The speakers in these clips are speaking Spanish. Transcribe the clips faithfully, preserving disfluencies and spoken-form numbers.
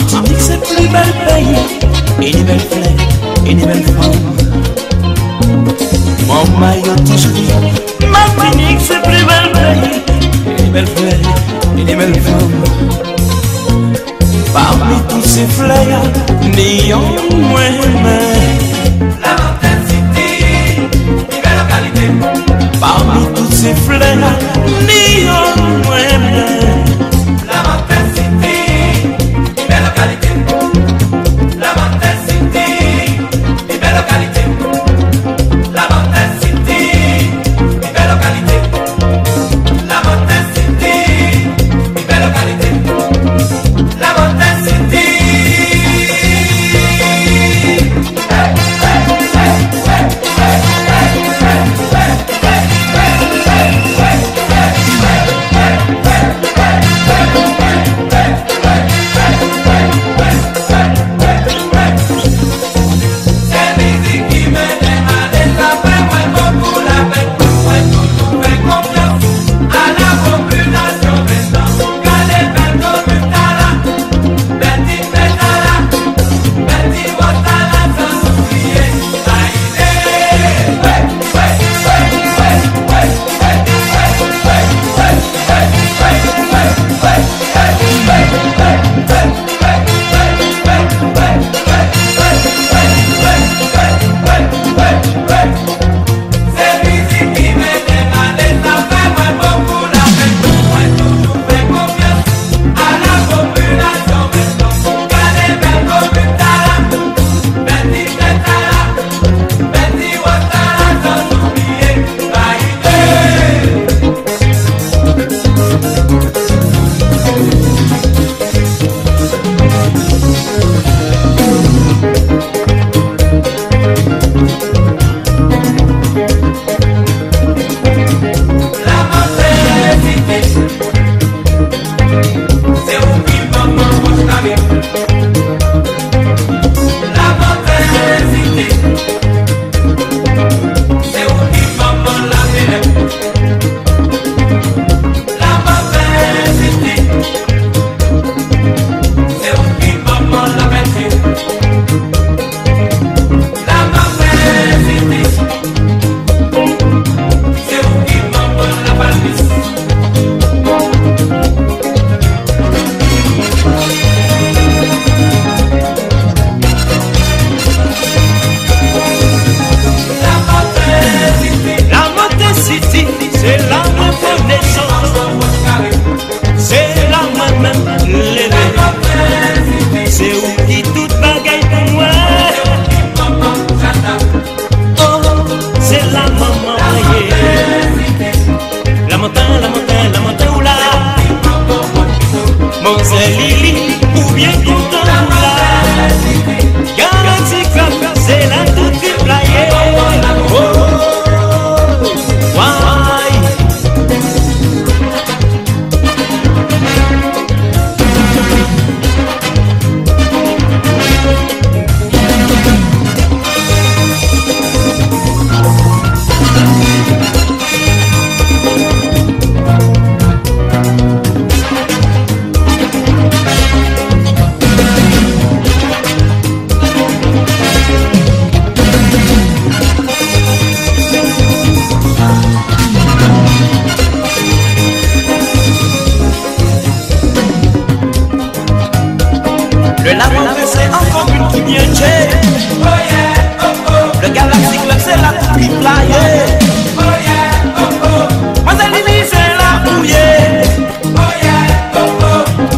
Ik zit liever bij je, in die werkplek, in die werkvang. Mama, je toestie, maar ik zit liever bij je, in die werkplek, in die werkvang. Papa, tu se flaya, ni yo mueme. La montagne city, nivel localité. Papa, tu se flaya, ni yo mueme.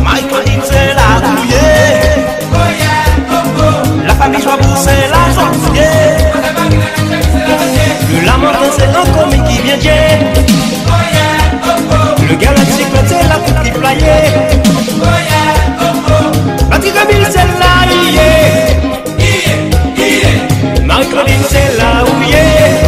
Marie-Claudine, c'est là où il est.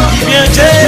mi bien.